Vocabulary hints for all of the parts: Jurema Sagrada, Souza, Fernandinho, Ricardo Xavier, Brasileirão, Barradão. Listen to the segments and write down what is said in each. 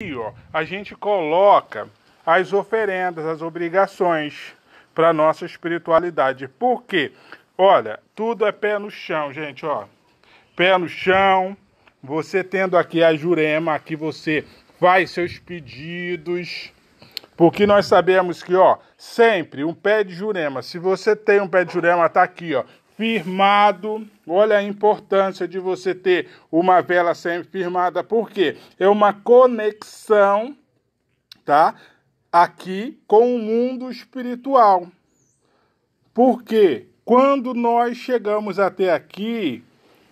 Aqui, ó, a gente coloca as oferendas, as obrigações para nossa espiritualidade. Por quê? Olha, tudo é pé no chão, gente, ó. Pé no chão. Você tendo aqui a Jurema, aqui você faz seus pedidos. Porque nós sabemos que, ó, sempre um pé de Jurema, se você tem um pé de Jurema, tá aqui, ó, firmado. Olha a importância de você ter uma vela sempre firmada. Por quê? É uma conexão, tá? Aqui com o mundo espiritual. Por quê? Quando nós chegamos até aqui,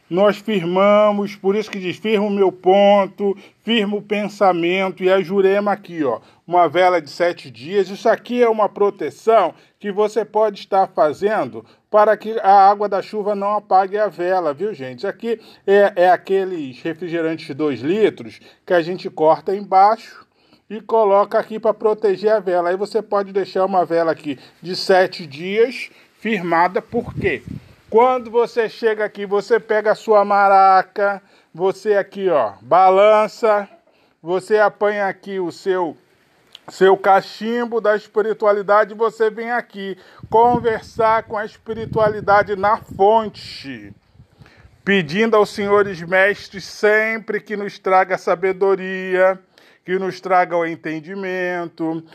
nós firmamos, por isso que diz, firma o meu ponto, firma o pensamento, e a Jurema aqui, ó, uma vela de 7 dias. Isso aqui é uma proteção que você pode estar fazendo para que a água da chuva não apague a vela, viu, gente? Isso aqui é aqueles refrigerantes de 2 litros que a gente corta embaixo e coloca aqui para proteger a vela. Aí você pode deixar uma vela aqui de 7 dias... firmada. Por quê? Quando você chega aqui, você pega a sua maraca, você aqui, ó, balança, você apanha aqui o seu cachimbo da espiritualidade, você vem aqui conversar com a espiritualidade na fonte, pedindo aos senhores mestres sempre que nos traga sabedoria, que nos traga o entendimento,